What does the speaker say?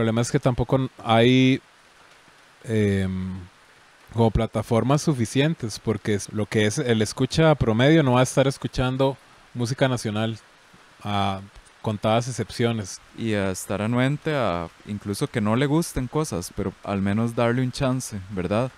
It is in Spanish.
problema es que tampoco hay como plataformas suficientes, porque lo que es el escucha promedio no va a estar escuchando música nacional a contadas excepciones. Y a estar anuente a incluso que no le gusten cosas, pero al menos darle un chance, ¿verdad?